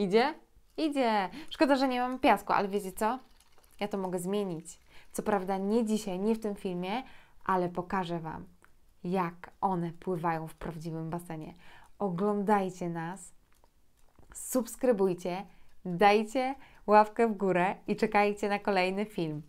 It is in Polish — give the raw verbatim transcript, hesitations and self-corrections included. Idzie? Idzie. Szkoda, że nie mam piasku, ale wiecie co? Ja to mogę zmienić. Co prawda nie dzisiaj, nie w tym filmie, ale pokażę Wam, jak one pływają w prawdziwym basenie. Oglądajcie nas, subskrybujcie, dajcie łapkę w górę i czekajcie na kolejny film.